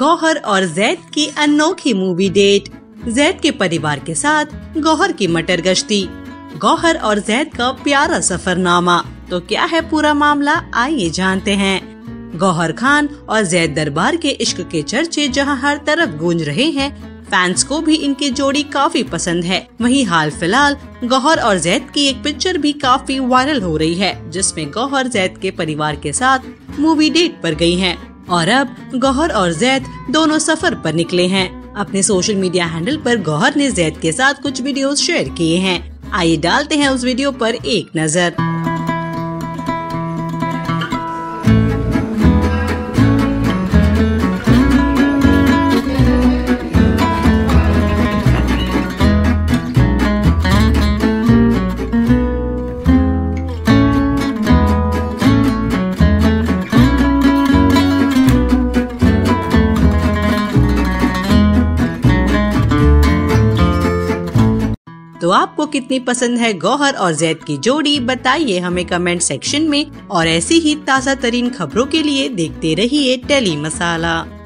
गौहर और जैद की अनोखी मूवी डेट। जैद के परिवार के साथ गौहर की मटर गश्ती, गौहर और जैद का प्यारा सफरनामा। तो क्या है पूरा मामला, आइए जानते हैं। गौहर खान और जैद दरबार के इश्क के चर्चे जहां हर तरफ गूंज रहे हैं, फैंस को भी इनकी जोड़ी काफी पसंद है। वहीं हाल फिलहाल गौहर और जैद की एक पिक्चर भी काफी वायरल हो रही है, जिसमें गौहर जैद के परिवार के साथ मूवी डेट पर गई हैं। और अब गौहर और जैद दोनों सफर पर निकले हैं। अपने सोशल मीडिया हैंडल पर गौहर ने जैद के साथ कुछ वीडियोस शेयर किए हैं। आइए डालते हैं उस वीडियो पर एक नजर। तो आपको कितनी पसंद है गौहर और जैद की जोड़ी, बताइए हमें कमेंट सेक्शन में। और ऐसी ही ताज़ा तरीन खबरों के लिए देखते रहिए टेली मसाला।